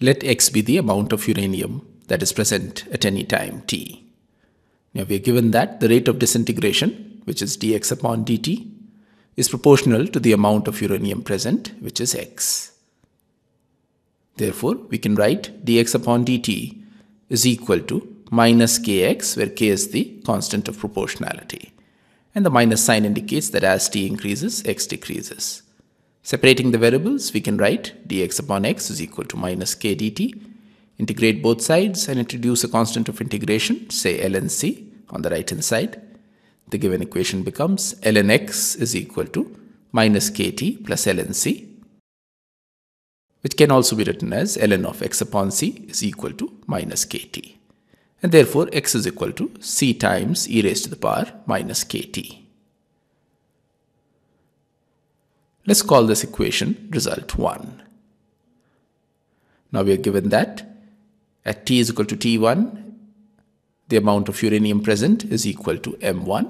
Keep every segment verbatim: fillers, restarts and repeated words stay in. Let x be the amount of uranium that is present at any time t. Now we are given that the rate of disintegration, which is dx upon dt, is proportional to the amount of uranium present, which is x. Therefore, we can write dx upon dt is equal to minus kx, where k is the constant of proportionality. And the minus sign indicates that as t increases, x decreases. Separating the variables, we can write dx upon x is equal to minus k dt. Integrate both sides and introduce a constant of integration, say ln c, on the right hand side. The given equation becomes ln x is equal to minus kt plus ln c, which can also be written as ln of x upon c is equal to minus kt. And therefore, x is equal to c times e raised to the power minus kt. Let's call this equation result one. Now we are given that at t is equal to t one, the amount of uranium present is equal to m one.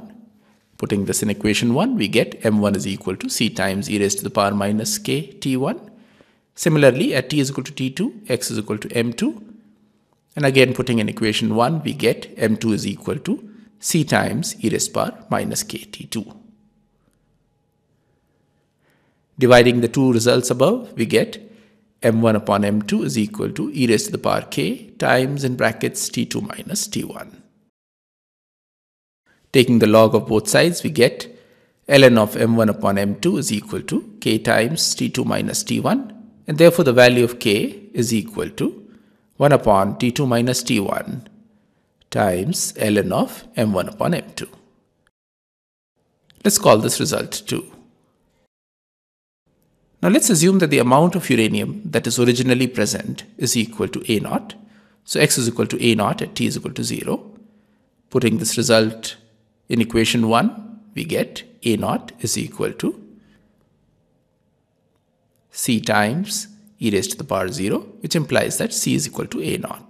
Putting this in equation one, we get m one is equal to c times e raised to the power minus k t one. Similarly, at t is equal to t two, x is equal to m two. And again, putting in equation one, we get m two is equal to c times e raised to the power minus k t two. Dividing the two results above, we get m one upon m two is equal to e raised to the power k times in brackets t two minus t one. Taking the log of both sides, we get ln of m one upon m two is equal to k times t two minus t one, and therefore the value of k is equal to one upon t two minus t one times ln of m one upon m two. Let's call this result two. Now let's assume that the amount of uranium that is originally present is equal to A zero. So x is equal to A zero at t is equal to zero. Putting this result in equation one, we get A zero is equal to c times e raised to the power zero, which implies that c is equal to a zero.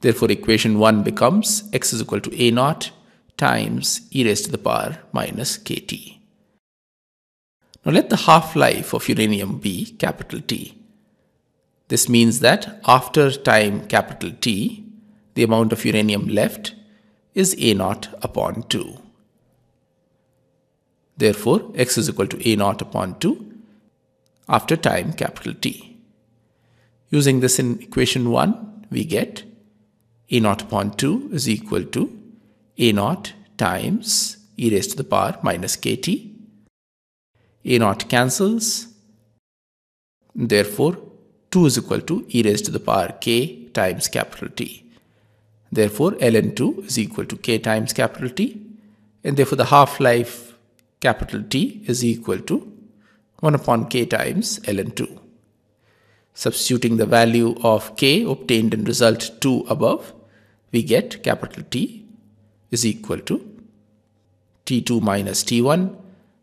Therefore, equation one becomes x is equal to a zero times e raised to the power minus kt. Now let the half-life of uranium be capital T. This means that after time capital T, the amount of uranium left is a zero upon two. Therefore, x is equal to a zero upon two after time capital T. Using this in equation one, we get a zero upon two is equal to a zero times e raised to the power minus kt. a zero cancels, therefore two is equal to e raised to the power k times capital T. Therefore ln two is equal to k times capital T, and therefore the half-life capital T is equal to one upon k times ln two. Substituting the value of k obtained in result two above, we get capital T is equal to t two minus t one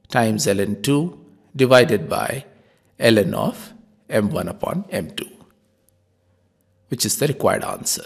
times ln two divided by ln of m one upon m two, which is the required answer.